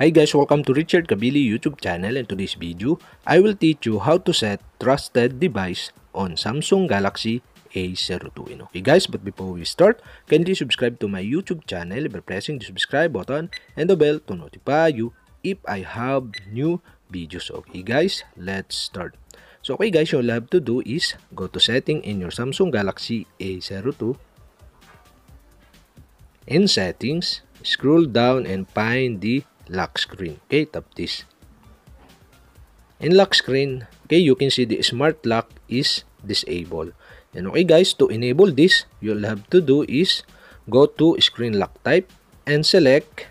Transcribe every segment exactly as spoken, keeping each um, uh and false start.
Hi guys, welcome to Richard Kabili YouTube channel, and to this video, I will teach you how to set trusted device on Samsung Galaxy A zero two. Okay guys, but before we start, kindly subscribe to my YouTube channel by pressing the subscribe button and the bell to notify you if I have new videos. Okay guys, let's start. So okay guys, all you have to do is go to setting in your Samsung Galaxy A zero two. In settings, scroll down and find the lock screen. Okay, tap this. In lock screen, okay, you can see the smart lock is disabled. And okay guys, to enable this, you'll have to do is go to screen lock type and select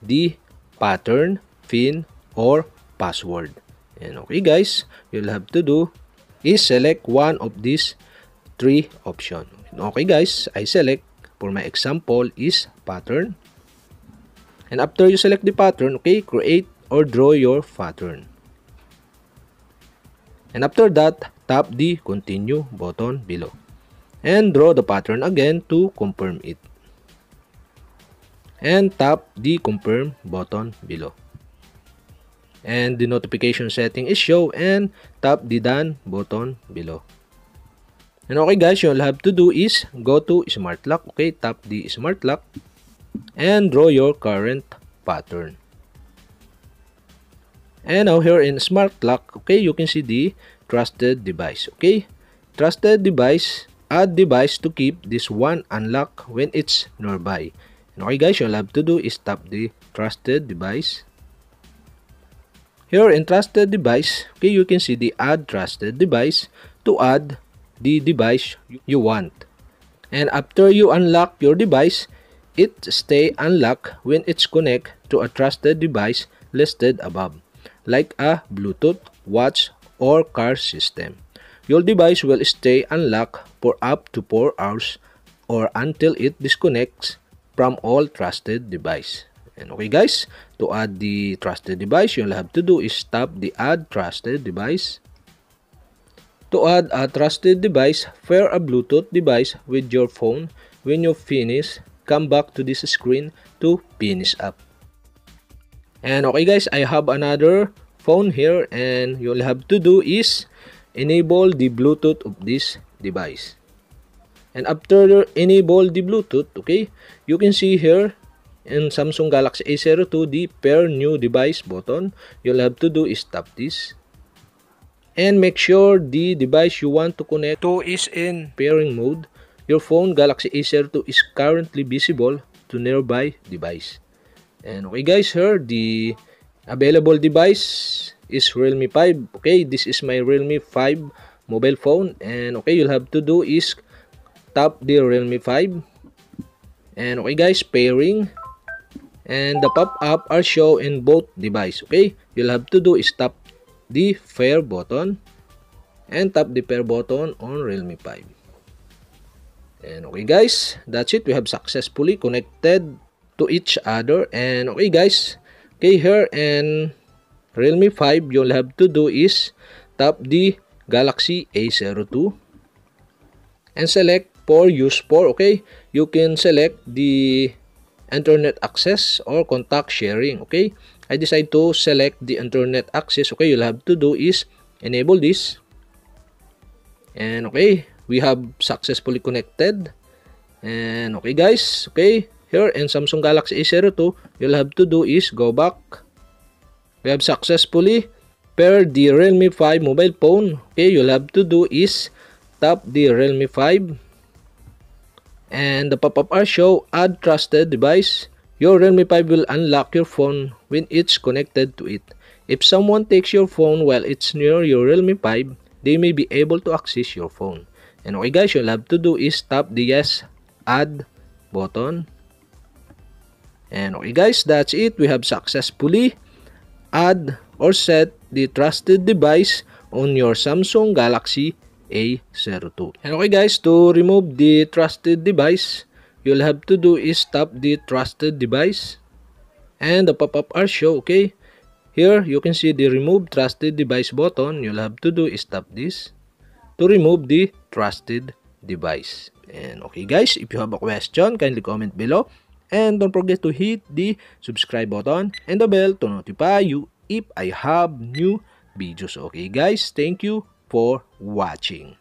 the pattern, pin, or password. And okay guys, you'll have to do is select one of these three options. Okay guys, I select for my example is pattern. And after you select the pattern, okay, create or draw your pattern. And after that, tap the continue button below. And draw the pattern again to confirm it. And tap the confirm button below. And the notification setting is show, and tap the done button below. And okay guys, you'll have to do is go to smart lock. Okay, tap the smart lock. And draw your current pattern. And now here in smart lock, okay, you can see the trusted device. Okay, trusted device, add device to keep this one unlocked when it's nearby. And okay guys, you'll have to do is tap the trusted device. Here in trusted device, okay, you can see the add trusted device to add the device you want. And after you unlock your device, it stay unlocked when it's connected to a trusted device listed above, like a Bluetooth, watch, or car system. Your device will stay unlocked for up to four hours or until it disconnects from all trusted device. And okay guys, to add the trusted device, you'll have to do is tap the add trusted device. To add a trusted device, pair a Bluetooth device with your phone. When you finish, come back to this screen to finish up. And okay guys, I have another phone here, and you'll have to do is enable the Bluetooth of this device. And after enable the Bluetooth, okay, you can see here in Samsung Galaxy A zero two the pair new device button. You'll have to do is tap this. And make sure the device you want to connect to is in pairing mode. Your phone Galaxy A zero two is currently visible to nearby device. And okay guys, here the available device is Realme five. Okay, this is my Realme five mobile phone. And okay, you'll have to do is tap the Realme five. And okay guys, pairing. And the pop-up are shown in both device. Okay, you'll have to do is tap the pair button. And tap the pair button on Realme five. And okay guys, that's it. We have successfully connected to each other. And okay guys, okay, here in Realme five, you'll have to do is tap the Galaxy A zero two and select for use for. Okay, you can select the internet access or contact sharing. Okay, I decide to select the internet access. Okay, you'll have to do is enable this. And okay, we have successfully connected. And okay guys, okay, here in Samsung Galaxy A zero two, you'll have to do is go back. We have successfully paired the Realme five mobile phone. Okay, you'll have to do is tap the Realme five. And the pop-up are show add trusted device. Your Realme five will unlock your phone when it's connected to it. If someone takes your phone while it's near your Realme five, they may be able to access your phone. And okay guys, you'll have to do is tap the yes add button. And okay guys, that's it. We have successfully add or set the trusted device on your Samsung Galaxy A zero two. And okay guys, to remove the trusted device, you'll have to do is tap the trusted device. And the pop-up are show, okay? Here, you can see the remove trusted device button. You'll have to do is tap this to remove the trusted device. And okay guys, if you have a question, kindly comment below, and don't forget to hit the subscribe button and the bell to notify you if I have new videos. Okay guys, thank you for watching.